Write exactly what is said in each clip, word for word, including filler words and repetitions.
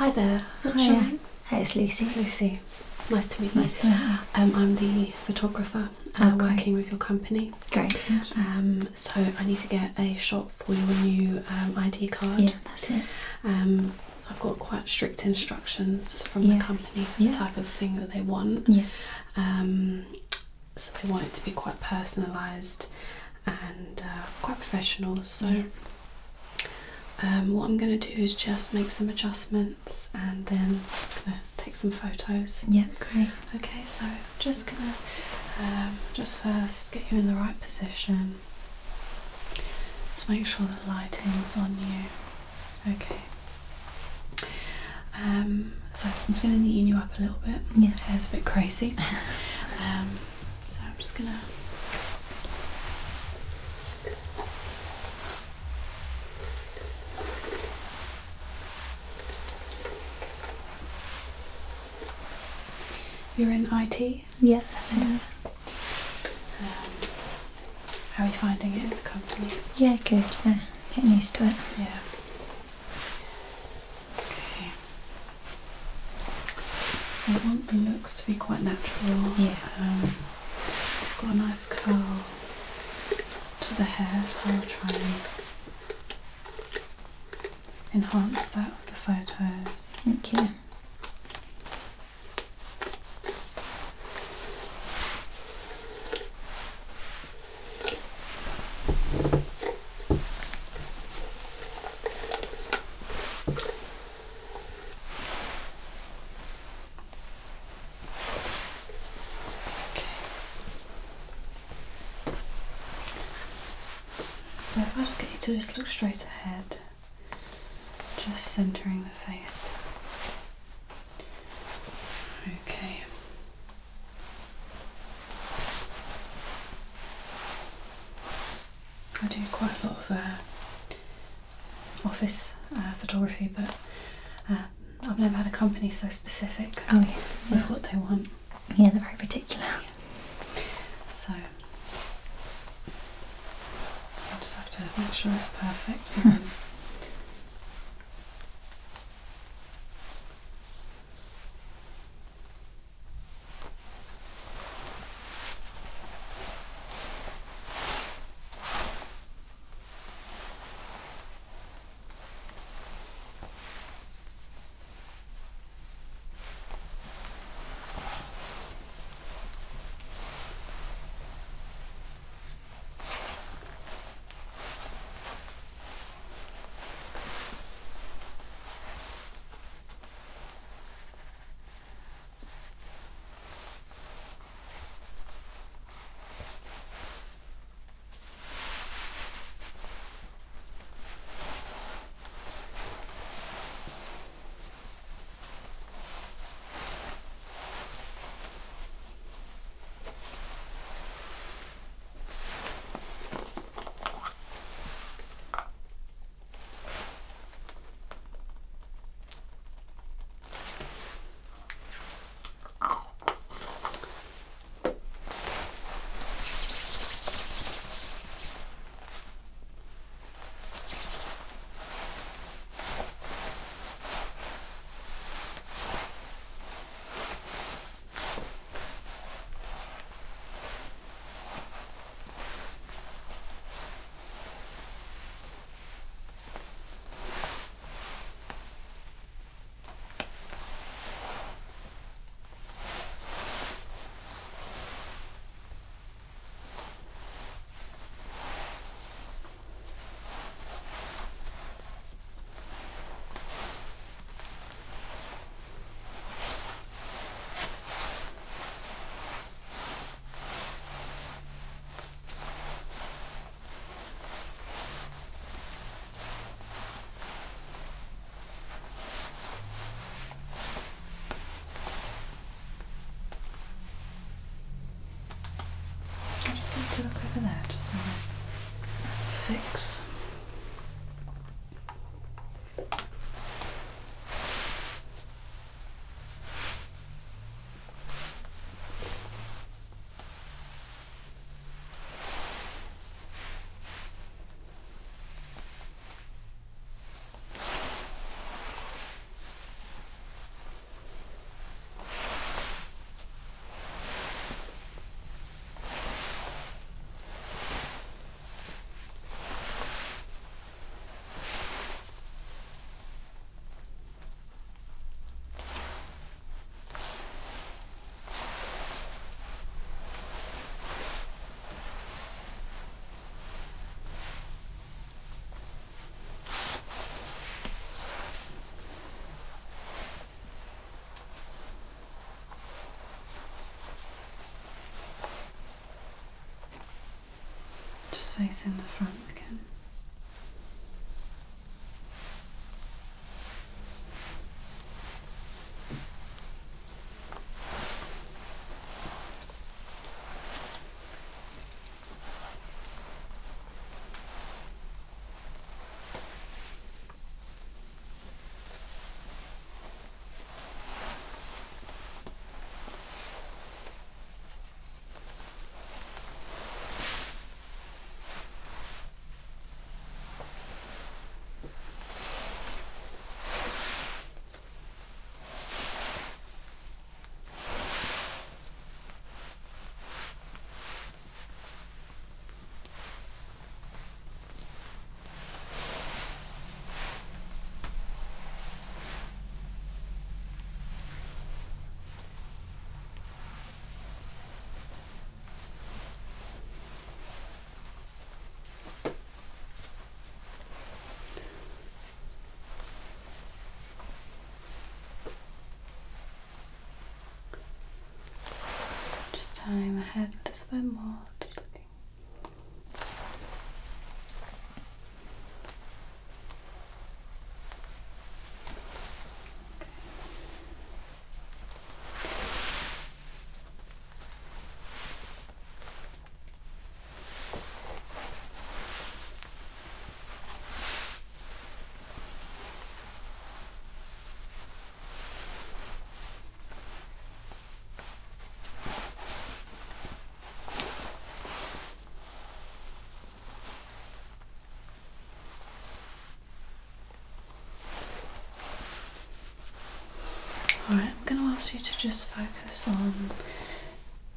Hi there. That's Hi. It's Lucy. Lucy. Nice to meet you. Nice to meet you. Um, I'm the photographer uh, oh, working with your company. Great. Um, so I need to get a shot for your new um, I D card. Yeah, that's it. Um, I've got quite strict instructions from yeah. the company for yeah. the type of thing that they want. Yeah. Um, so they want it to be quite personalised and uh, quite professional. So. Yeah. Um, what I'm going to do is just make some adjustments and then I'm going to take some photos. Yeah, great. Okay, so I'm just going to um, just first get you in the right position. Just make sure the lighting's on you. Okay. Um, so I'm just going to neaten you up a little bit. Yeah. Hair's a bit crazy. um, so I'm just going to... You're in I T? Yeah, that's yeah. it. Um, how are you finding it in the company? Yeah, good. Yeah. Getting used to it. Yeah. Okay. I want the looks to be quite natural. Yeah. Um, I've got a nice curl to the hair, so I'll try and enhance that with the photos. Thank you. So if I just get you to just look straight ahead, just centering the face. Okay. I do quite a lot of uh, office uh, photography, but uh, I've never had a company so specific oh, yeah. with what they want. Yeah, they're very particular. Yeah. So. Make sure it's perfect. Hmm. facing the front again. Turning the head a little bit more, just looking. You to just focus on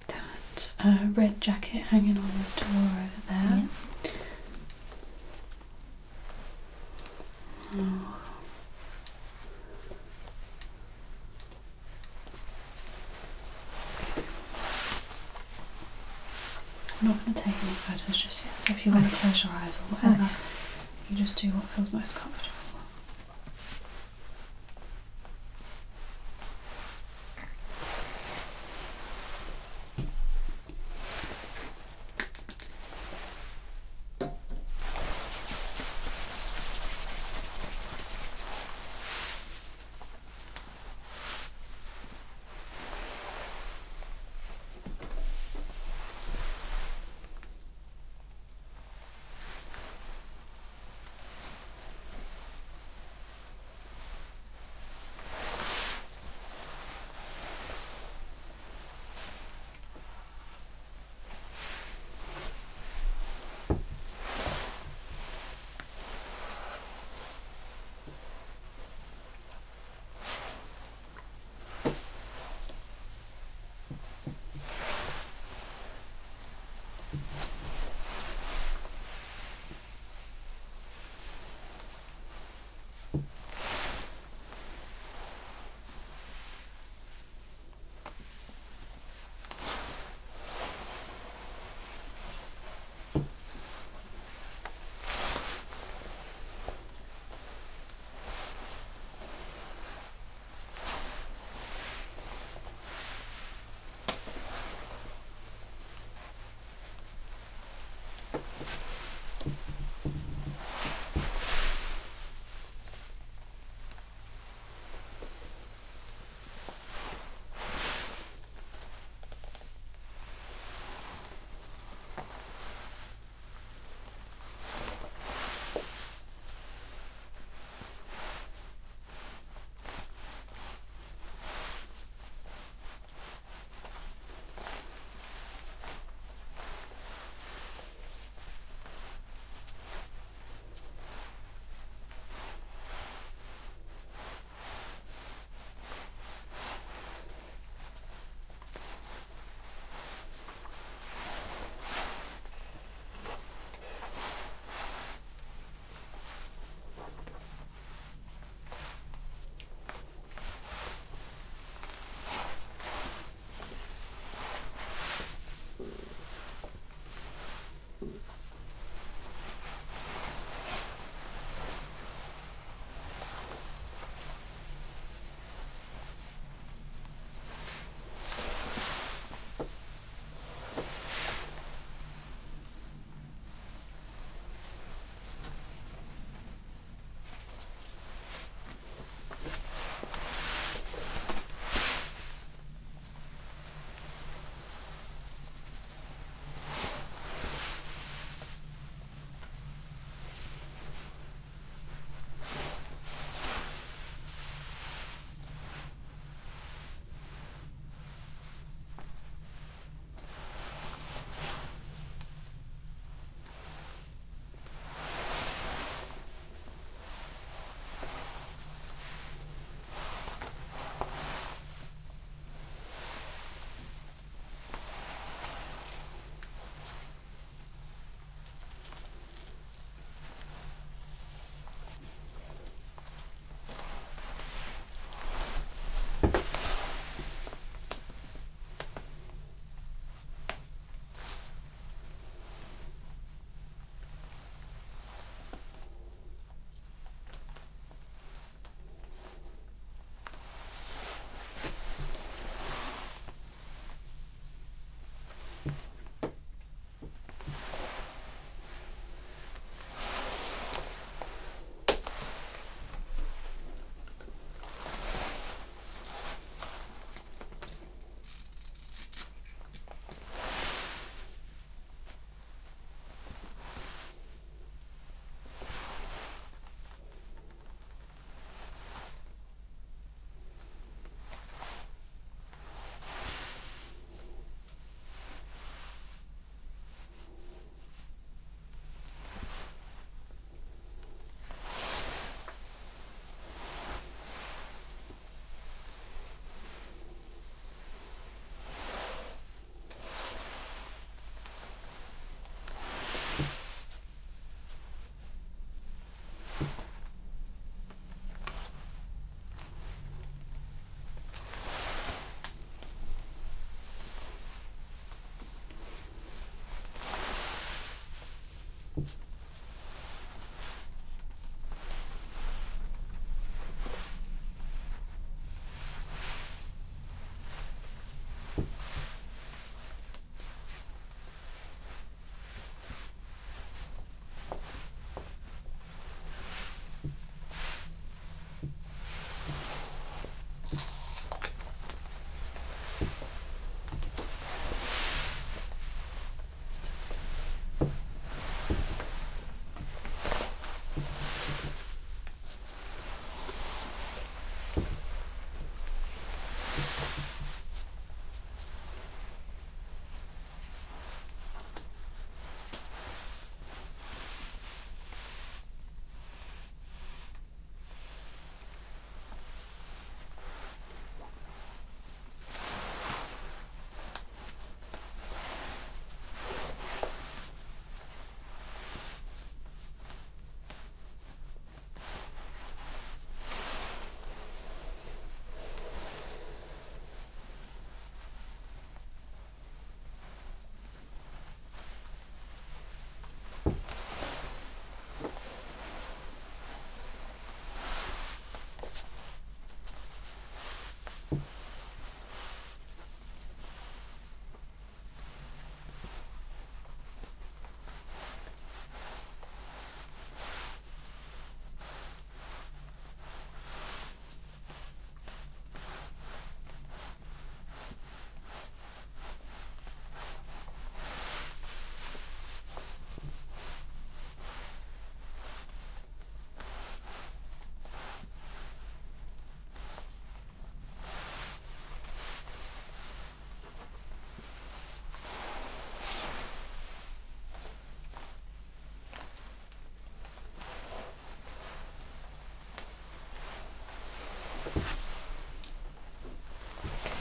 that uh, red jacket hanging on the door over there. Yep. Oh. I'm not going to take any photos just yet, so if you want to close your eyes or whatever, okay. You just do what feels most comfortable.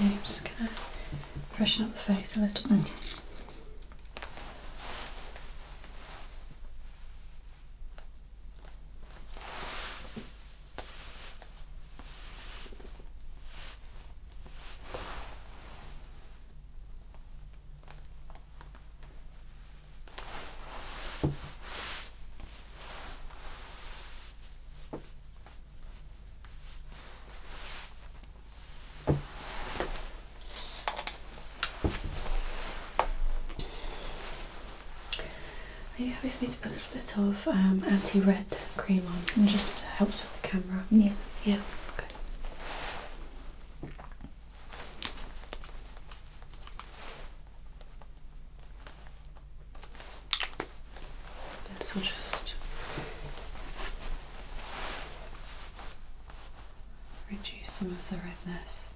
I'm just going to freshen up the face a little bit. Mm. Are you happy for me to put a little bit of um, anti-red cream on? Mm. It just helps with the camera. Yeah. Yeah. Okay. This will just reduce some of the redness.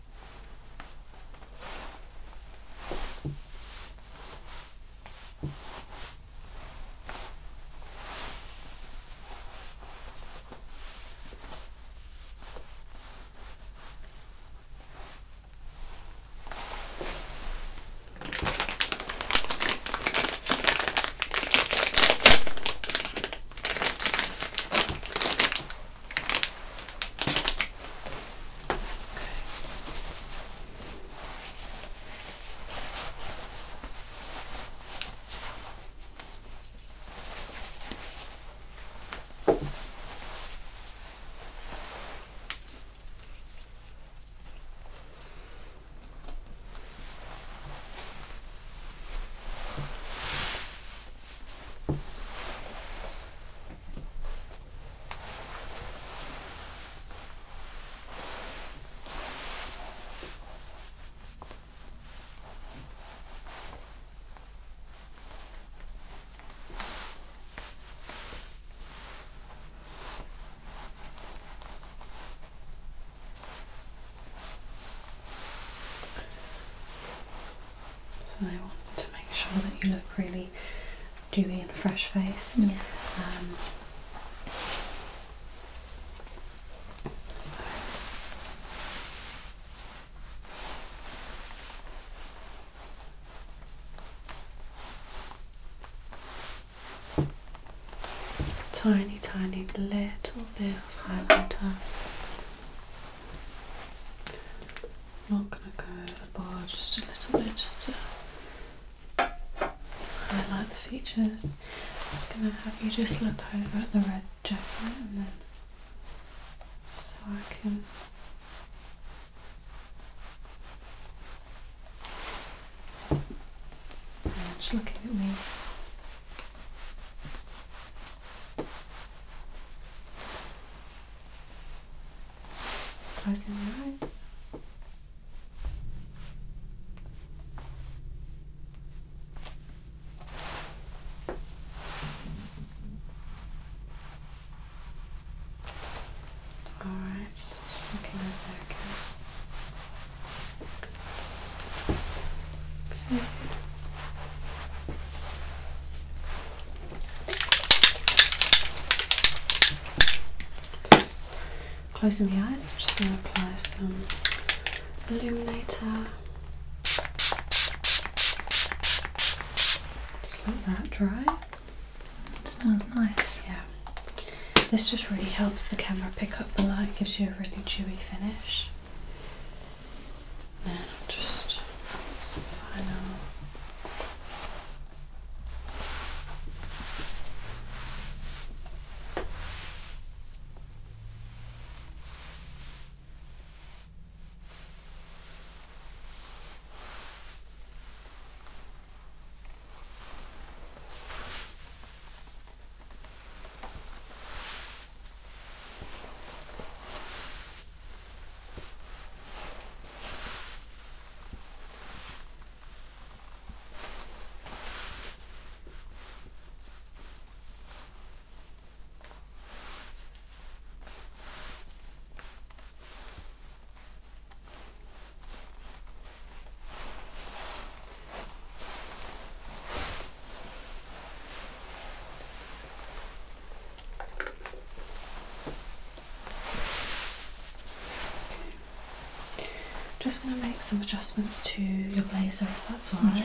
And I want to make sure that you look really dewy and fresh-faced. Yeah. Um, so. Tiny, tiny little bit of highlighter. I'm not going to go overboard, just a little bit, just to highlight the features. just going to have you just look over at the red jacket and then so I can yeah, just looking at me. Closing your eyes. Closing the eyes, I'm just going to apply some illuminator. Just let that dry. It smells nice. Yeah. This just really helps the camera pick up the light, gives you a really dewy finish. Then I'll just some final. I'm just going to make some adjustments to your blazer, if that's all right.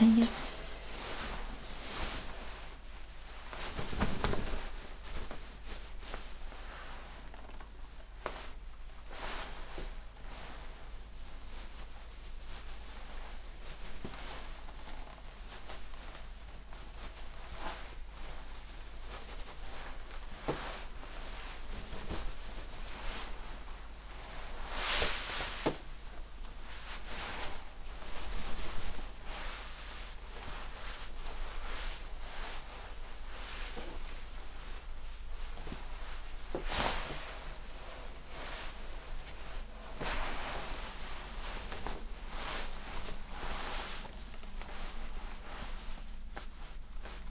Okay, yeah.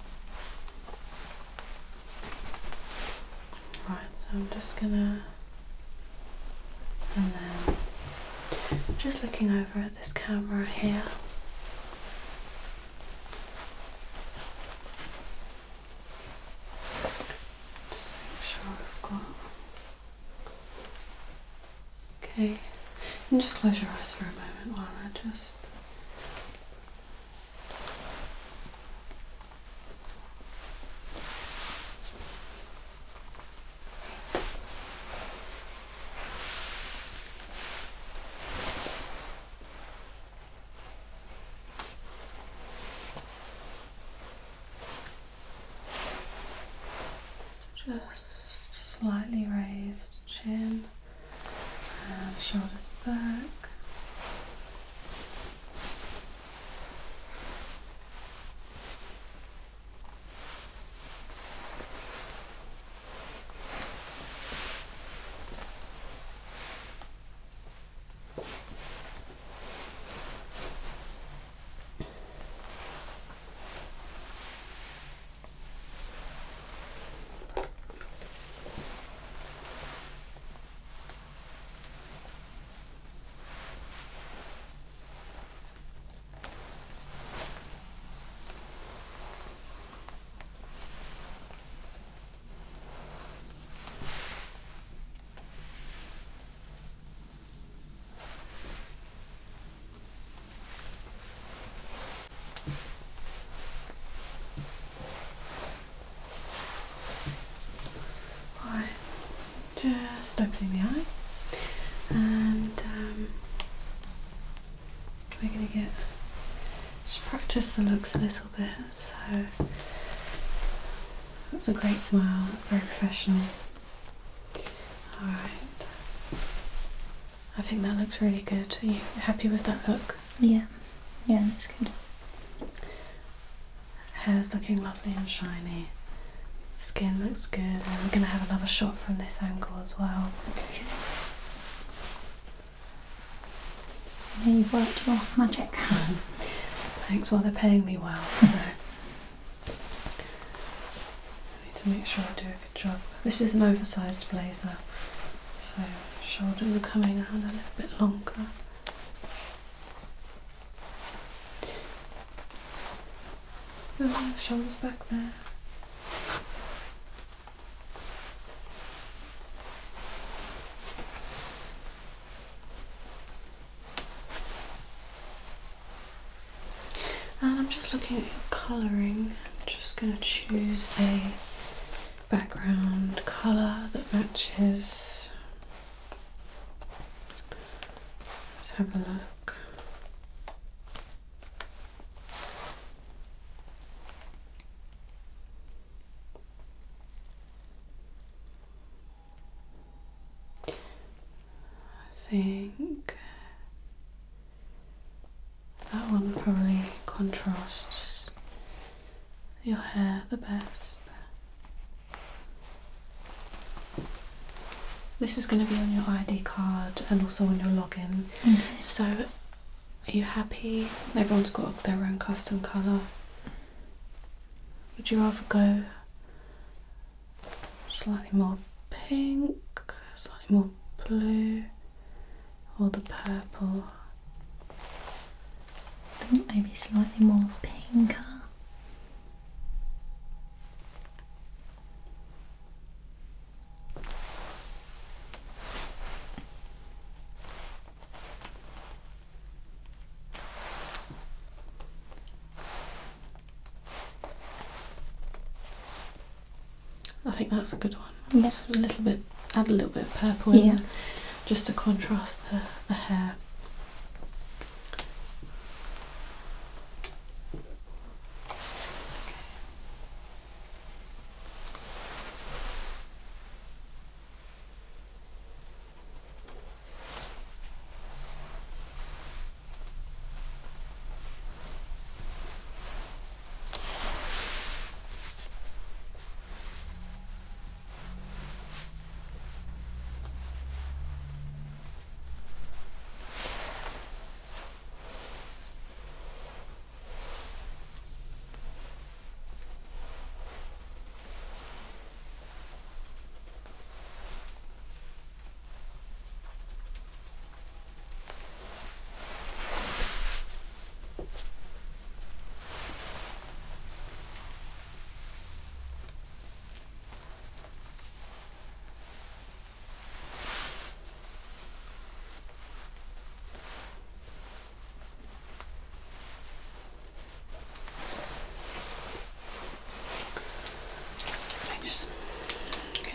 I'm just gonna, and then just looking over at this camera here. Just make sure I've got, okay, and just close your eyes for a moment while I just Just slightly raised chin and shoulders back. Just opening the eyes, and um, we're going to get just practice the looks a little bit. So That's a great smile, that's very professional. Alright. I think that looks really good. Are you happy with that look? Yeah. Yeah, that's good. Hair's looking lovely and shiny. Skin looks good, and we're going to have another shot from this angle as well. Okay. Yeah, you've worked your magic. Thanks, well they're paying me well, so I need to make sure I do a good job. This is an oversized blazer, so shoulders are coming out a little bit longer. Oh, shoulders back there. And I'm just looking at your colouring. I'm just going to choose a background colour that matches. Let's have a look. I think that one probably contrasts your hair the best. This is going to be on your I D card and also on your login. Mm-hmm. So are you happy? Everyone's got their own custom colour. Would you rather go slightly more pink, slightly more blue, or the purple? Maybe slightly more pinker. I think that's a good one. Yep. Just a little bit, add a little bit of purple in, yeah, just to contrast the, the hair.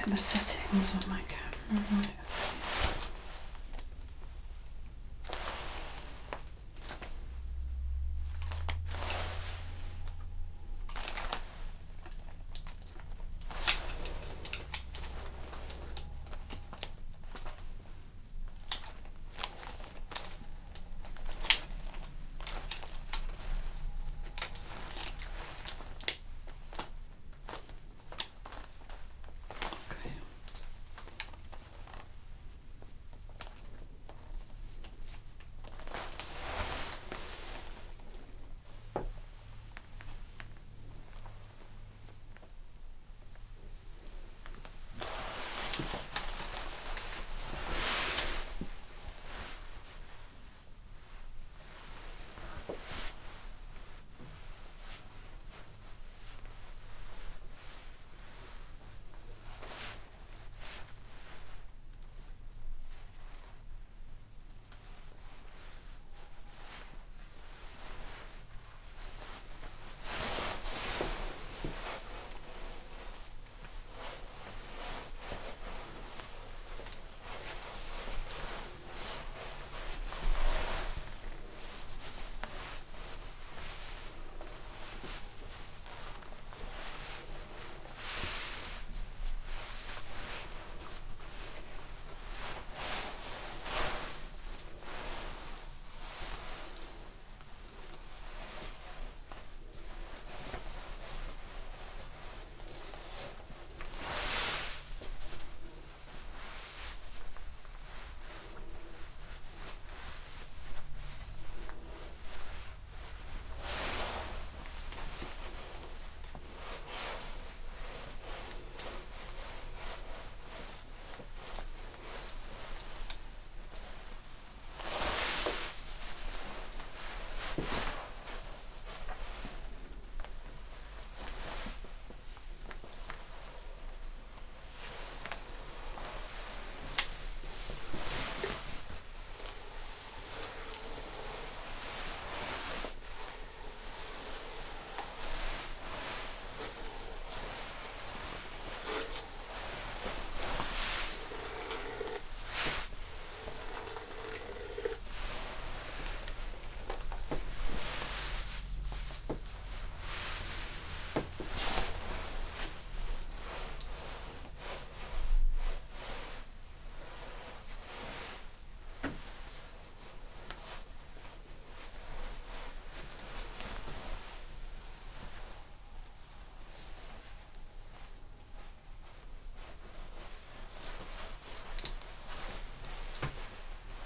The settings on my camera. Right.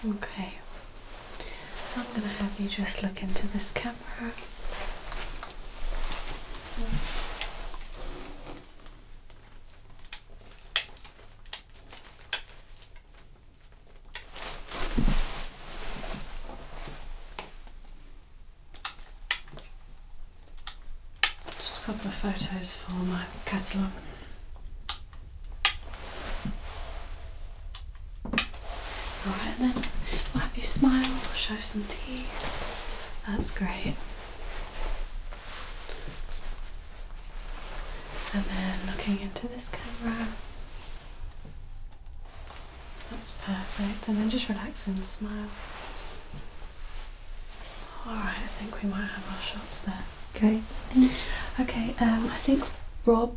Okay, I'm gonna have you just look into this camera. Just a couple of photos for my catalogue. Alright then, we'll have you smile, we'll show some teeth. That's great. And then looking into this camera. That's perfect. And then just relax and smile. Alright, I think we might have our shots there. Okay. Okay, um, I think Rob,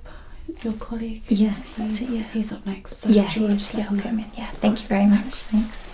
your colleague. Yes, that's it, yeah. He's up next. So yeah, he is. Yeah, I'll get him in. Yeah, thank you very much. Thanks.